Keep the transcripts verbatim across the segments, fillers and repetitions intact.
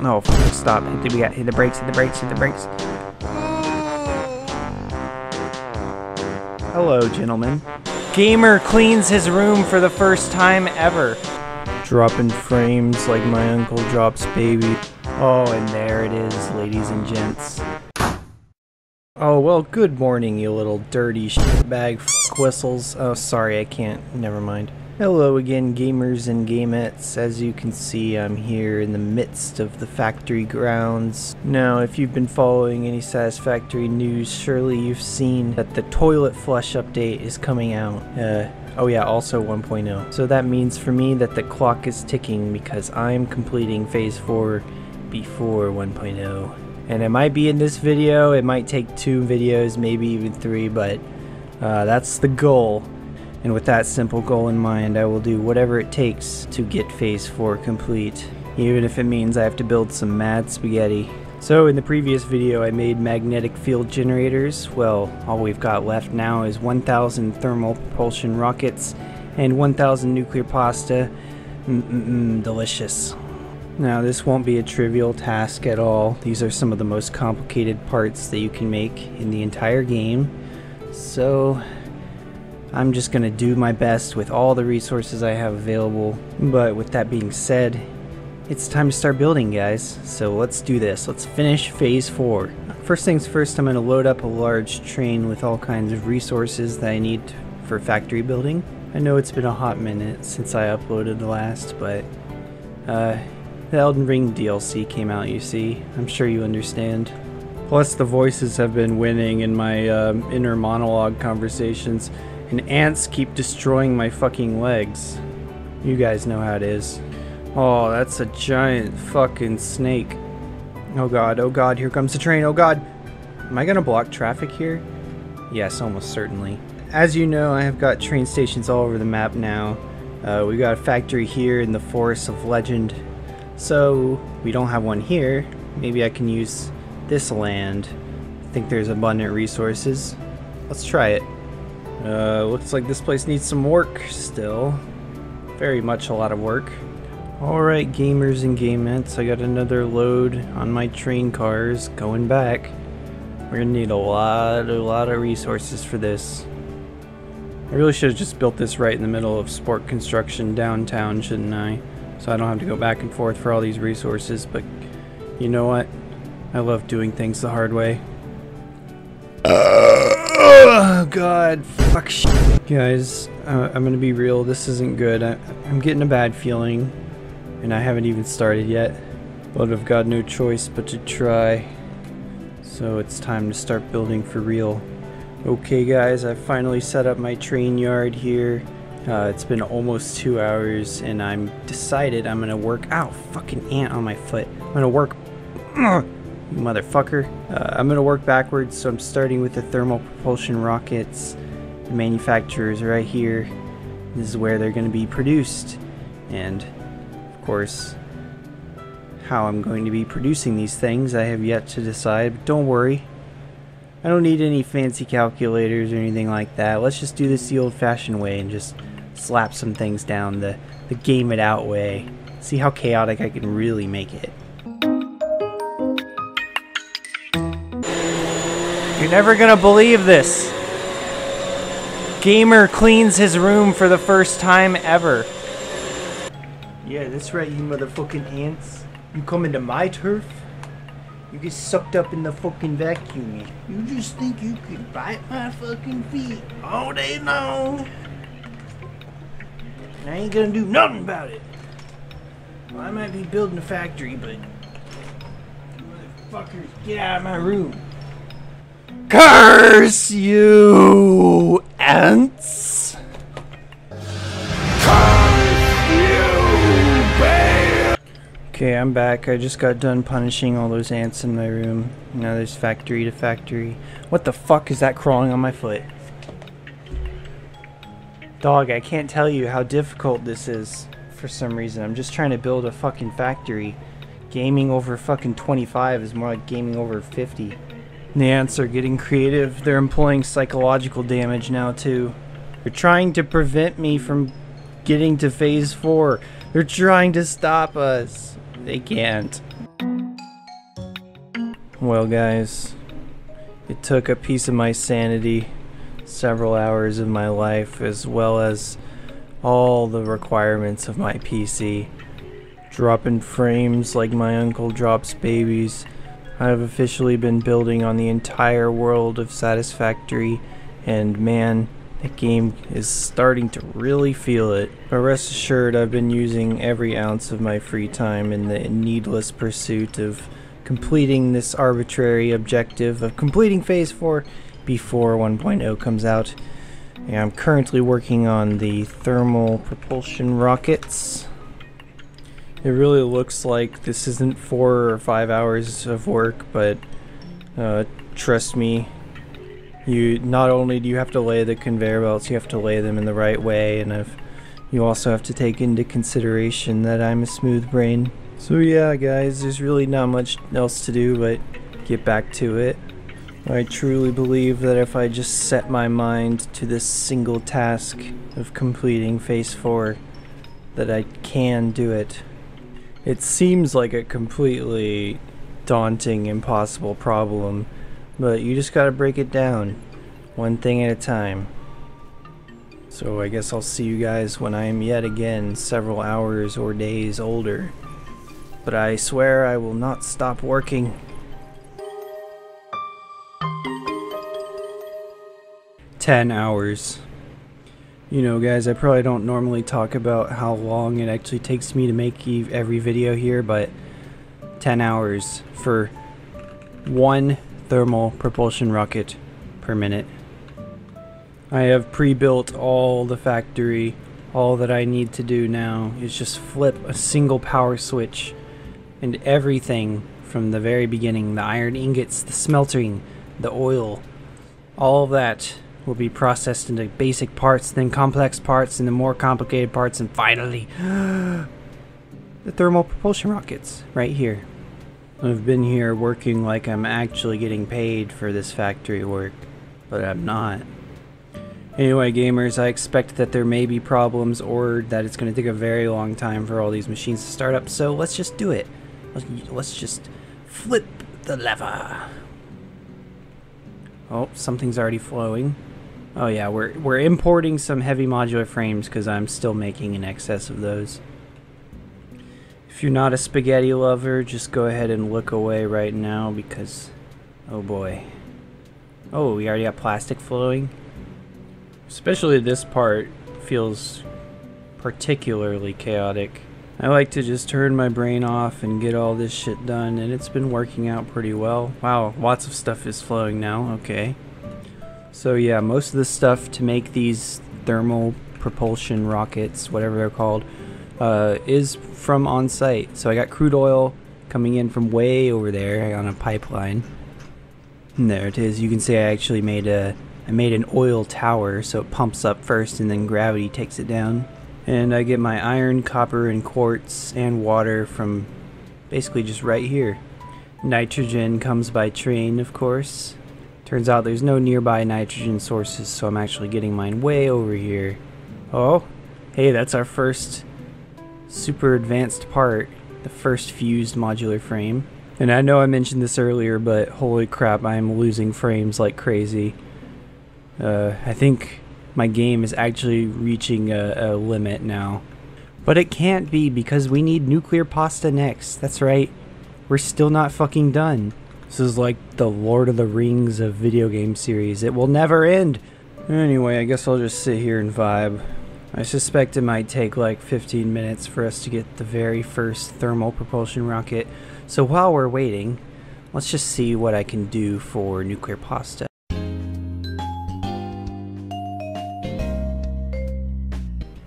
No, oh, stop. Hit the, we got hit the brakes, hit the brakes, hit the brakes. Hello, gentlemen. Gamer cleans his room for the first time ever. Dropping frames like my uncle drops baby. Oh, and there it is, ladies and gents. Oh, well, good morning, you little dirty shitbag f*** whistles. Oh, sorry, I can't. Never mind. Hello again, gamers and gamettes. As you can see, I'm here in the midst of the factory grounds. Now, if you've been following any Satisfactory news, surely you've seen that the toilet flush update is coming out. Uh, oh yeah, also one point oh. So that means for me that the clock is ticking because I'm completing Phase four before one point oh. And it might be in this video, it might take two videos, maybe even three, but uh, that's the goal. And with that simple goal in mind, I will do whatever it takes to get Phase four complete, even if it means I have to build some mad spaghetti. So in the previous video I made magnetic field generators. Well, all we've got left now is one thousand thermal propulsion rockets and one thousand nuclear pasta. Mm-mm-mm, delicious. Now, this won't be a trivial task at all. These are some of the most complicated parts that you can make in the entire game. So I'm just gonna do my best with all the resources I have available. But with that being said, it's time to start building, guys. So let's do this. Let's finish Phase four. First things first, I'm gonna load up a large train with all kinds of resources that I need for factory building. I know it's been a hot minute since I uploaded the last, but uh, the Elden Ring D L C came out, you see. I'm sure you understand. Plus, the voices have been winning in my um, inner monologue conversations, and ants keep destroying my fucking legs. You guys know how it is. Oh, that's a giant fucking snake. Oh god, oh god, here comes the train, oh god! Am I gonna block traffic here? Yes, almost certainly. As you know, I have got train stations all over the map now. Uh, we got a factory here in the Forest of Legend. So, we don't have one here. Maybe I can use this land. I think there's abundant resources. Let's try it. Uh, looks like this place needs some work still. Very much a lot of work. Alright, gamers and gamettes, I got another load on my train cars going back. We're gonna need a lot, a lot of resources for this. I really should have just built this right in the middle of Sport Construction downtown, shouldn't I? So I don't have to go back and forth for all these resources, but you know what? I love doing things the hard way. Uh, oh god, fuck shit. Guys, uh, I'm gonna be real, this isn't good. I, I'm getting a bad feeling, and I haven't even started yet. But I've got no choice but to try. So it's time to start building for real. Okay guys, I finally set up my train yard here. Uh, it's been almost two hours, and I'm decided I'm gonna work. Ow, fucking ant on my foot. I'm gonna work. Ugh, motherfucker. Uh, I'm gonna work backwards, so I'm starting with the thermal propulsion rockets. The manufacturers are right here. This is where they're gonna be produced. And, of course, how I'm going to be producing these things, I have yet to decide. But don't worry. I don't need any fancy calculators or anything like that. Let's just do this the old-fashioned way and just slap some things down the, the game it out way. See how chaotic I can really make it. You're never gonna believe this. Gamer cleans his room for the first time ever. Yeah, that's right, you motherfucking ants. You come into my turf? You get sucked up in the fucking vacuum. You just think you could bite my fucking feet all day long. And I ain't gonna do nothing about it. Well, I might be building a factory, but motherfuckers, get out of my room. Curse you, ants! Okay, I'm back. I just got done punishing all those ants in my room. Now there's factory to factory. What the fuck is that crawling on my foot? Dog, I can't tell you how difficult this is for some reason. I'm just trying to build a fucking factory. Gaming over fucking twenty-five is more like gaming over fifty. The ants are getting creative. They're employing psychological damage now, too. They're trying to prevent me from getting to Phase four. They're trying to stop us. They can't. Well guys, it took a piece of my sanity, several hours of my life, as well as all the requirements of my P C. Dropping frames like my uncle drops babies. I have officially been building on the entire world of Satisfactory, and man, that game is starting to really feel it. But rest assured, I've been using every ounce of my free time in the needless pursuit of completing this arbitrary objective of completing Phase four before one point oh comes out. And I'm currently working on the thermal propulsion rockets. It really looks like this isn't four or five hours of work, but uh, trust me, you not only do you have to lay the conveyor belts, you have to lay them in the right way, and I've, you also have to take into consideration that I'm a smooth brain. So yeah guys, there's really not much else to do but get back to it. I truly believe that if I just set my mind to this single task of completing Phase four, that I can do it. It seems like a completely daunting, impossible problem, but you just gotta break it down, one thing at a time. So I guess I'll see you guys when I am yet again several hours or days older. But I swear I will not stop working. ten hours. You know guys, I probably don't normally talk about how long it actually takes me to make every video here, but ten hours for one thermal propulsion rocket per minute. I have pre-built all the factory. All that I need to do now is just flip a single power switch, and everything from the very beginning, the iron ingots, the smelting, the oil, all of that will be processed into basic parts, then complex parts, and then more complicated parts, and finally the thermal propulsion rockets right here. I've been here working like I'm actually getting paid for this factory work, but I'm not. Anyway gamers, I expect that there may be problems or that it's going to take a very long time for all these machines to start up, so let's just do it. Let's just flip the lever. Oh, something's already flowing. Oh yeah, we're, we're importing some heavy modular frames because I'm still making in excess of those. If you're not a spaghetti lover, just go ahead and look away right now because, oh boy. Oh, we already got plastic flowing. Especially this part feels particularly chaotic. I like to just turn my brain off and get all this shit done, and it's been working out pretty well. Wow, lots of stuff is flowing now, okay. So yeah, most of the stuff to make these thermal propulsion rockets, whatever they're called, uh, is from on site. So I got crude oil coming in from way over there on a pipeline. And there it is. You can see I actually made a, I made an oil tower, so it pumps up first and then gravity takes it down. And I get my iron, copper, and quartz and water from basically just right here. Nitrogen comes by train, of course. Turns out there's no nearby nitrogen sources, so I'm actually getting mine way over here. Oh, hey, that's our first super advanced part, the first fused modular frame. And I know I mentioned this earlier, but holy crap, I'm losing frames like crazy. Uh, I think my game is actually reaching a, a limit now. But it can't be, because we need nuclear pasta next. That's right. We're still not fucking done. This is like the Lord of the Rings of video game series. It will never end. Anyway, I guess I'll just sit here and vibe. I suspect it might take like fifteen minutes for us to get the very first thermal propulsion rocket. So while we're waiting, let's just see what I can do for nuclear pasta.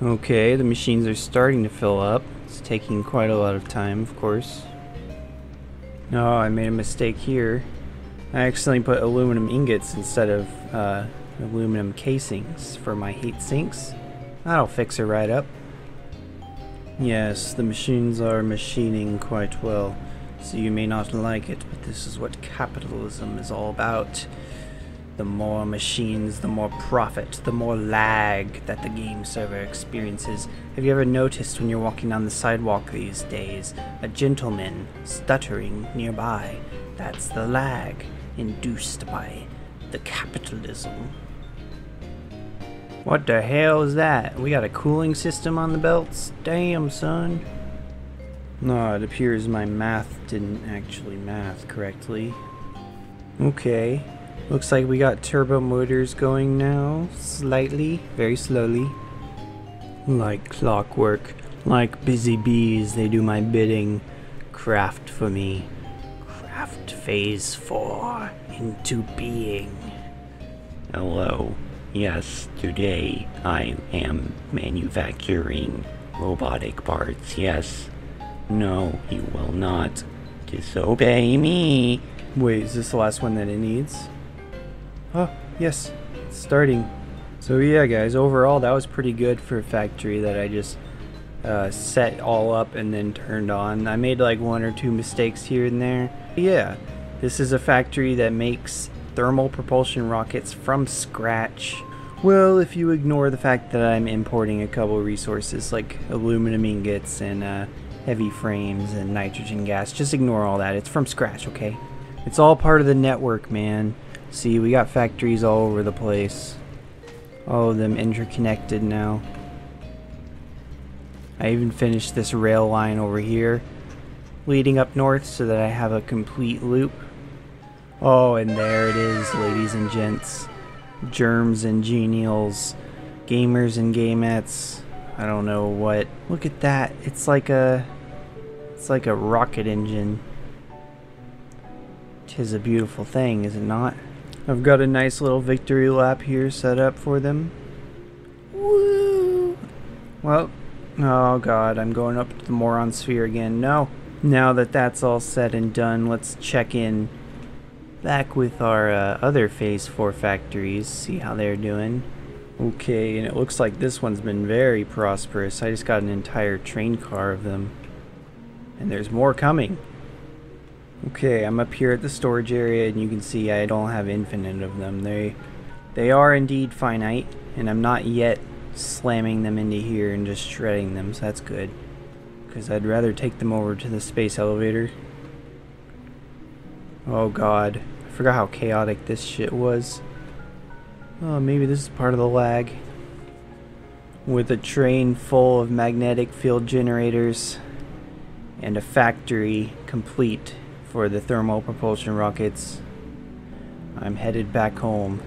Okay, the machines are starting to fill up. It's taking quite a lot of time, of course. Oh, I made a mistake here. I accidentally put aluminum ingots instead of uh, aluminum casings for my heat sinks. That'll fix it right up. Yes, the machines are machining quite well, so you may not like it, but this is what capitalism is all about. The more machines, the more profit, the more lag that the game server experiences. Have you ever noticed when you're walking down the sidewalk these days, a gentleman stuttering nearby? That's the lag induced by the capitalism. What the hell is that? We got a cooling system on the belts? Damn, son. No, it appears my math didn't actually math correctly. Okay. Looks like we got turbo motors going now. Slightly. Very slowly. Like clockwork. Like busy bees, they do my bidding. Craft for me. Craft Phase four into being. Hello. Yes, today I am manufacturing robotic parts, yes. No, you will not disobey me. Wait, is this the last one that it needs? Oh, yes, it's starting. So yeah, guys, overall that was pretty good for a factory that I just uh, set all up and then turned on. I made like one or two mistakes here and there. But yeah, this is a factory that makes thermal propulsion rockets from scratch. Well, if you ignore the fact that I'm importing a couple resources like aluminum ingots and uh, heavy frames and nitrogen gas, just ignore all that. It's from scratch, okay? It's all part of the network, man. See, we got factories all over the place. All of them interconnected now. I even finished this rail line over here leading up north so that I have a complete loop. Oh, and there it is, ladies and gents, germs and genials, gamers and gamettes, I don't know what. Look at that, it's like a, it's like a rocket engine. 'Tis a beautiful thing, is it not? I've got a nice little victory lap here set up for them. Woo! Well, oh god, I'm going up to the moron sphere again. No, now that that's all said and done, let's check in back with our uh, other Phase four factories, see how they're doing. Okay, and it looks like this one's been very prosperous. I just got an entire train car of them. And there's more coming. Okay, I'm up here at the storage area and you can see I don't have infinite of them. They, they are indeed finite, and I'm not yet slamming them into here and just shredding them, so that's good. Because I'd rather take them over to the space elevator. Oh god. I forgot how chaotic this shit was. Oh, maybe this is part of the lag. With a train full of magnetic field generators and a factory complete for the thermal propulsion rockets, I'm headed back home.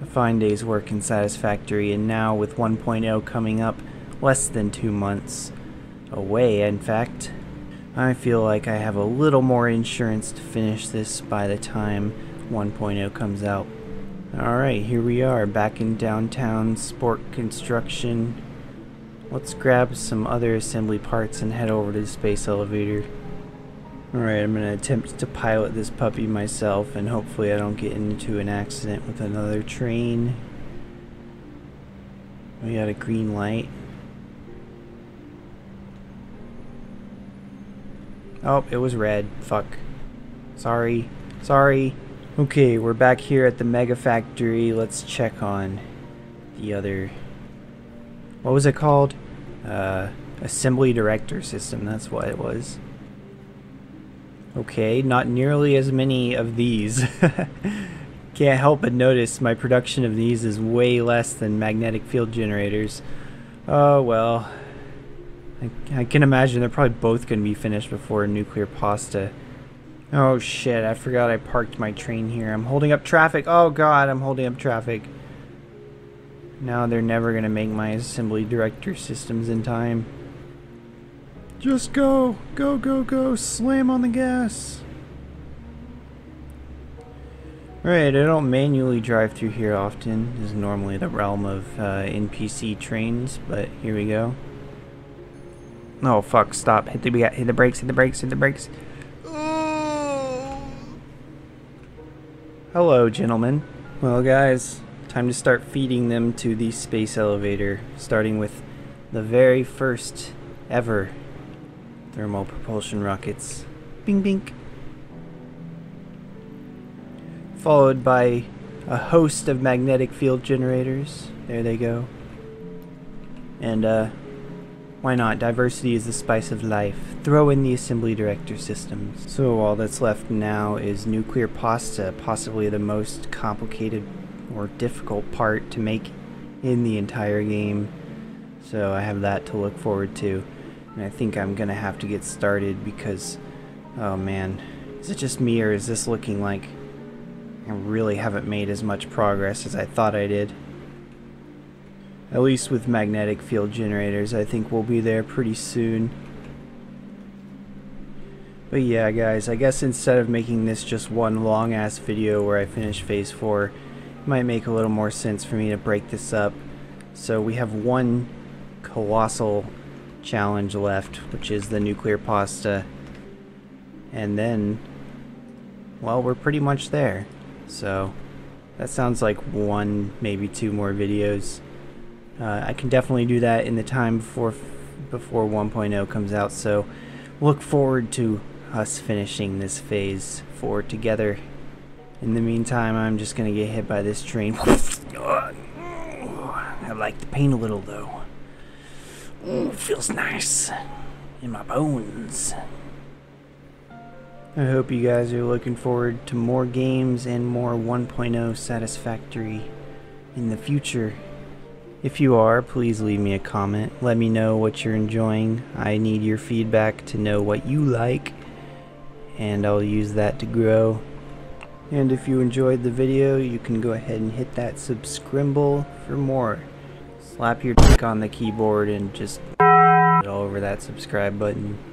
A fine day's work in Satisfactory, and now with one point oh coming up less than two months away, in fact, I feel like I have a little more insurance to finish this by the time one point oh comes out. Alright, here we are, back in downtown Sport Construction. Let's grab some other assembly parts and head over to the space elevator. Alright, I'm going to attempt to pilot this puppy myself, and hopefully I don't get into an accident with another train. We got a green light. Oh, it was red. Fuck. Sorry. Sorry. Okay, we're back here at the mega factory. Let's check on the other... What was it called? Uh, assembly director system. That's what it was. Okay, not nearly as many of these. Can't help but notice my production of these is way less than magnetic field generators. Oh, well... I can imagine they're probably both going to be finished before nuclear pasta. Oh shit, I forgot I parked my train here. I'm holding up traffic. Oh god, I'm holding up traffic. Now they're never going to make my assembly director systems in time. Just go, go, go, go, slam on the gas. Alright, I don't manually drive through here often. This is normally the realm of uh, N P C trains, but here we go. Oh fuck, stop. Hit the, hit the brakes, hit the brakes, hit the brakes. Hello, gentlemen. Well, guys, time to start feeding them to the space elevator, starting with the very first ever thermal propulsion rockets. Bing, bing. Followed by a host of magnetic field generators. There they go. And, uh... Why not? Diversity is the spice of life. Throw in the assembly director systems. So all that's left now is nuclear pasta, possibly the most complicated or difficult part to make in the entire game. So I have that to look forward to. And I think I'm gonna have to get started because, oh man, is it just me or is this looking like I really haven't made as much progress as I thought I did? At least with magnetic field generators, I think we'll be there pretty soon. But yeah, guys, I guess instead of making this just one long-ass video where I finish Phase four, it might make a little more sense for me to break this up. So we have one colossal challenge left, which is the nuclear pasta. And then, well, we're pretty much there. So that sounds like one, maybe two more videos. Uh, I can definitely do that in the time before before one point oh comes out, so look forward to us finishing this Phase four together. In the meantime, I'm just gonna get hit by this train. I like the pain a little though. Ooh, feels nice in my bones. I hope you guys are looking forward to more games and more one point oh Satisfactory in the future. If you are, please leave me a comment. Let me know what you're enjoying. I need your feedback to know what you like, and I'll use that to grow. And if you enjoyed the video, you can go ahead and hit that subscribe for more. Slap your dick on the keyboard and just all over that subscribe button.